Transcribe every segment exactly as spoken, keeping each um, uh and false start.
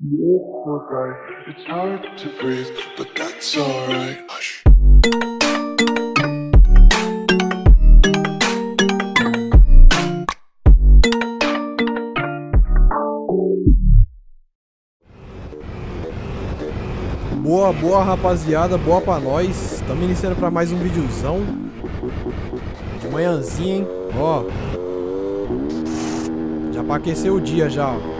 It's hard to breathe, but that's alright. Boa, boa rapaziada, boa pra nós. Estamos iniciando pra mais um videozão. De manhãzinha, hein? Ó. Já pra aquecer o dia já, ó.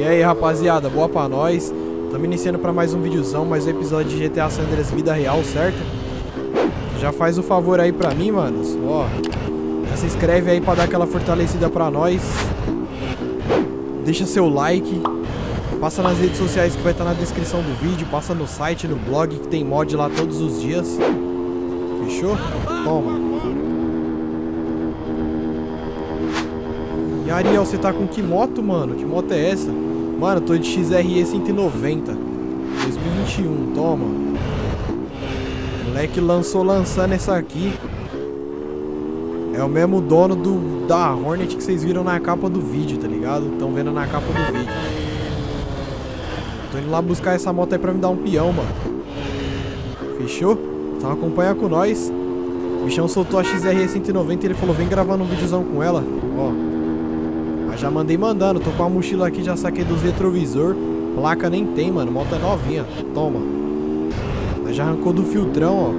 E aí rapaziada, boa pra nós. Estamos iniciando pra mais um videozão, mais um episódio de G T A San Andreas Vida Real, certo? Já faz o favor aí pra mim, manos. Ó, já se inscreve aí pra dar aquela fortalecida pra nós. Deixa seu like. Passa nas redes sociais que vai estar na descrição do vídeo. Passa no site, no blog, que tem mod lá todos os dias. Fechou? Toma. E Ariel, você tá com que moto, mano? Que moto é essa? Mano, tô de X R E cento e noventa, dois mil e vinte e um, toma. O moleque lançou lançando essa aqui. É o mesmo dono do, da Hornet que vocês viram na capa do vídeo, tá ligado? Estão vendo na capa do vídeo. Tô indo lá buscar essa moto aí pra me dar um peão, mano. Fechou? Então acompanha com nós. O bichão soltou a X R E cento e noventa e ele falou, vem gravando um videozão com ela, ó. Já mandei mandando, tô com a mochila aqui, já saquei dos retrovisor. Placa nem tem, mano, moto é novinha. Toma. Mas já arrancou do filtrão,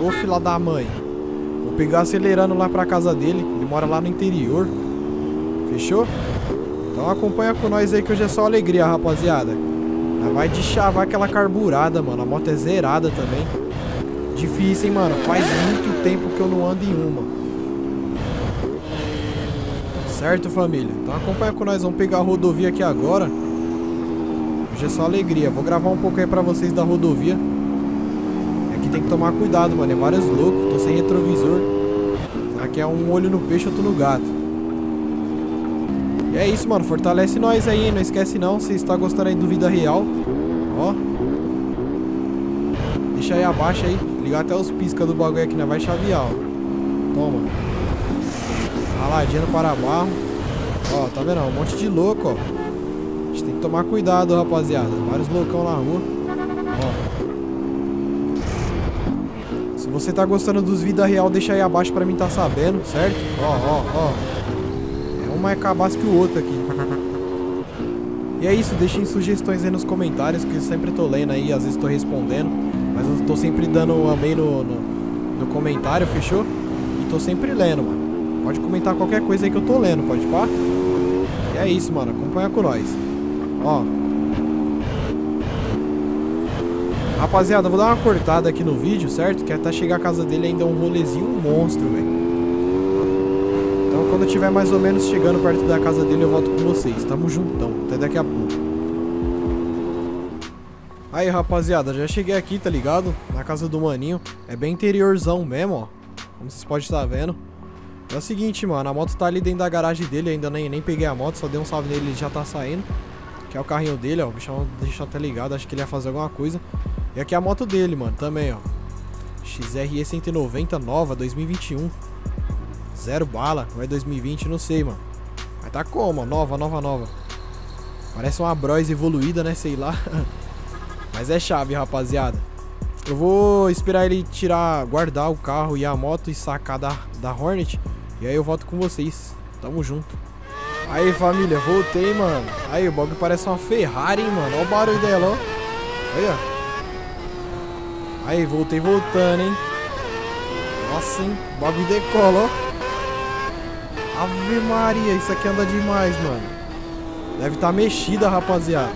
ó. Ô, filha da mãe. Vou pegar acelerando lá pra casa dele. Ele mora lá no interior. Fechou? Então acompanha com nós aí que hoje é só alegria, rapaziada. Vai de chavar aquela carburada, mano. A moto é zerada também. Difícil, hein, mano. Faz muito tempo que eu não ando em uma. Certo, família? Então acompanha com nós. Vamos pegar a rodovia aqui agora. Hoje é só alegria. Vou gravar um pouco aí pra vocês da rodovia. Aqui tem que tomar cuidado, mano. É vários loucos. Tô sem retrovisor. Aqui é um olho no peixe, outro no gato. E é isso, mano, fortalece nós aí, não esquece não, se está gostando aí do Vida Real, ó, deixa aí abaixo aí, ligar até os pisca do bagulho aqui, né, vai chavear, ó, toma, raladinha no para-barro, ó, tá vendo, ó, um monte de louco, ó, a gente tem que tomar cuidado, rapaziada, vários loucão na rua, ó, se você tá gostando dos Vida Real, deixa aí abaixo pra mim tá sabendo, certo, ó, ó, ó, mais cabaço que o outro aqui. E é isso, deixem sugestões aí nos comentários, que eu sempre tô lendo aí, às vezes tô respondendo, mas eu tô sempre dando um amei no, no, no comentário, fechou? E tô sempre lendo, mano. Pode comentar qualquer coisa aí que eu tô lendo, pode pá? E é isso, mano, acompanha com nós. Ó. Rapaziada, eu vou dar uma cortada aqui no vídeo, certo? Que até chegar a casa dele ainda é um rolezinho monstro, velho. Quando eu estiver mais ou menos chegando perto da casa dele, eu volto com vocês. Tamo juntão. Até daqui a pouco. Aí, rapaziada. Já cheguei aqui, tá ligado? Na casa do maninho. É bem interiorzão mesmo, ó. Como vocês podem estar vendo. É o seguinte, mano. A moto tá ali dentro da garagem dele. Ainda nem, nem peguei a moto. Só dei um salve nele e já tá saindo. Que é o carrinho dele, ó. O bichão deixa até ligado. Acho que ele ia fazer alguma coisa. E aqui é a moto dele, mano. Também, ó. X R E cento e noventa nova, dois mil e vinte e um. Zero bala, vai dois mil e vinte, não sei, mano. Mas tá como? Nova, nova, nova. Parece uma Bros evoluída, né? Sei lá. Mas é chave, rapaziada. Eu vou esperar ele tirar, guardar o carro e a moto e sacar da, da Hornet. E aí eu volto com vocês. Tamo junto. Aí, família, voltei, mano. Aí, o bagulho parece uma Ferrari, hein, mano. Olha o barulho dela, ó. Olha. Aí, voltei voltando, hein. Nossa, hein. O bagulho decola, ó. Ave Maria, isso aqui anda demais, mano. Deve estar mexida, rapaziada.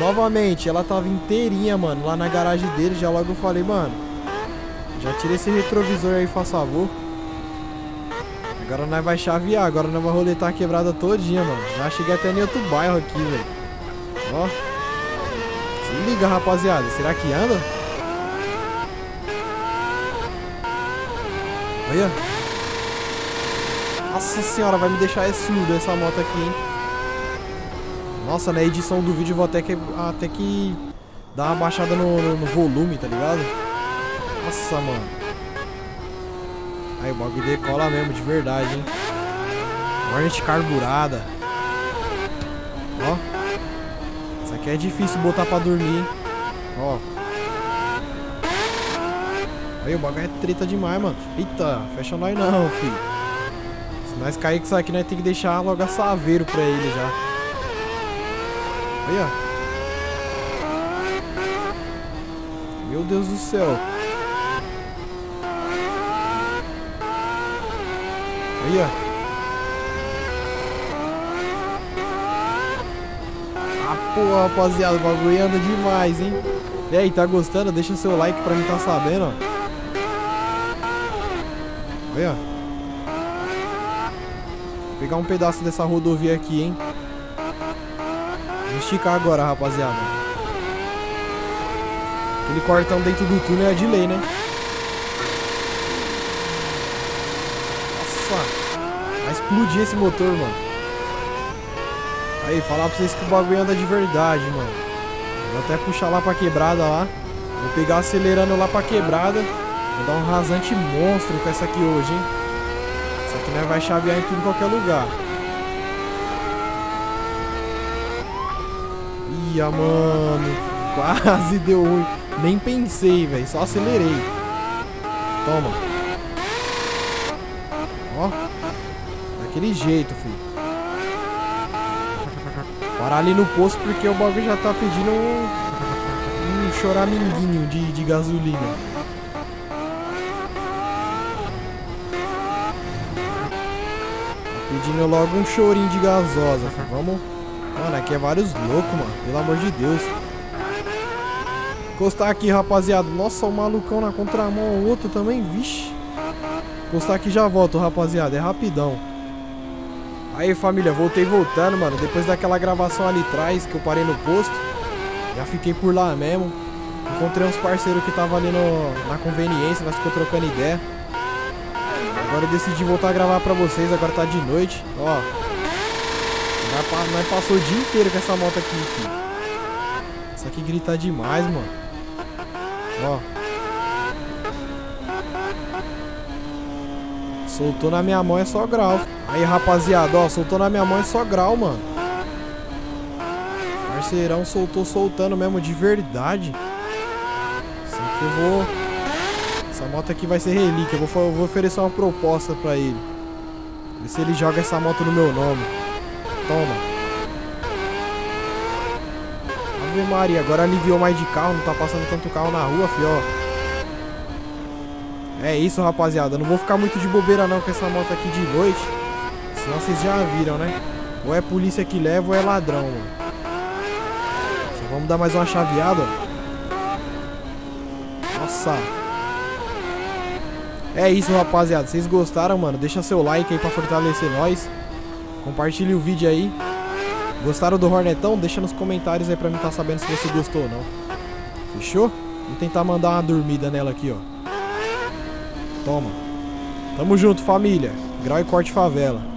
Novamente, ela tava inteirinha, mano, lá na garagem dele. Já logo eu falei, mano, já tira esse retrovisor aí, faz favor. Agora nós vai chavear, agora nós vai roletar a quebrada todinha, mano. Já cheguei até em outro bairro aqui, velho. Ó. Se liga, rapaziada, será que anda? Olha. Nossa senhora, vai me deixar é surdo essa moto aqui, hein? Nossa, na edição do vídeo eu vou até que, até que dar uma baixada no, no, no volume, tá ligado? Nossa, mano. Aí o bagulho decola mesmo, de verdade, hein? Hornet carburada. Ó. Isso aqui é difícil botar pra dormir, hein? Ó. Aí o bagulho é treta demais, mano. Eita, fecha nós não, filho. Se nós cair com isso aqui, nós tem que deixar logo a saveiro pra ele já. Aí, ó. Meu Deus do céu. Aí, ó. Ah, pô, rapaziada, o bagulho anda demais, hein? E aí, tá gostando? Deixa o seu like pra mim tá sabendo, ó. Aí, ó. Vou pegar um pedaço dessa rodovia aqui, hein? Vou esticar agora, rapaziada. Aquele cortão dentro do túnel é de lei, né? Nossa, vai explodir esse motor, mano. Aí, falar pra vocês que o bagulho anda de verdade, mano. Vou até puxar lá pra quebrada lá. Vou pegar acelerando lá pra quebrada. Vou dar um rasante monstro com essa aqui hoje, hein. Essa aqui, né, vai chavear em tudo, qualquer lugar. Ia, mano. Quase deu ruim. Nem pensei, velho. Só acelerei. Toma. Ó. Daquele jeito, filho. Parar ali no posto porque o bagulho já tá pedindo um, um choraminguinho de, de gasolina. Tá pedindo logo um chorinho de gasosa. Vamos. Mano, aqui é vários loucos, mano. Pelo amor de Deus. Encostar aqui, rapaziada. Nossa, o malucão na contramão. O outro também, vixe. Encostar aqui já volto, rapaziada. É rapidão. Aí, família, voltei voltando, mano. Depois daquela gravação ali atrás, que eu parei no posto, já fiquei por lá mesmo. Encontrei uns parceiros que estavam ali no, na conveniência, nós ficamos trocando ideia. Agora eu decidi voltar a gravar pra vocês, agora tá de noite. Ó, nós, nós passou o dia inteiro com essa moto aqui, filho. Isso aqui grita demais, mano. Ó. Soltou na minha mão é só grau. Aí, rapaziada, ó, soltou na minha mão é só grau, mano. Parceirão soltou soltando mesmo, de verdade. Isso aqui eu vou... Essa moto aqui vai ser relíquia. Eu vou, eu vou oferecer uma proposta pra ele. Ver se ele joga essa moto no meu nome. Toma. Ave Maria, agora aliviou mais de carro. Não tá passando tanto carro na rua, filho, ó. É isso, rapaziada. Não vou ficar muito de bobeira não com essa moto aqui de noite. Senão vocês já viram, né? Ou é polícia que leva ou é ladrão, mano. Só vamos dar mais uma chaveada. Nossa. É isso, rapaziada. Vocês gostaram, mano? Deixa seu like aí pra fortalecer nós. Compartilhe o vídeo aí. Gostaram do Hornetão? Deixa nos comentários aí pra mim tá sabendo se você gostou ou não. Fechou? Vou tentar mandar uma dormida nela aqui, ó. Toma. Tamo junto, família. Grau e corte favela.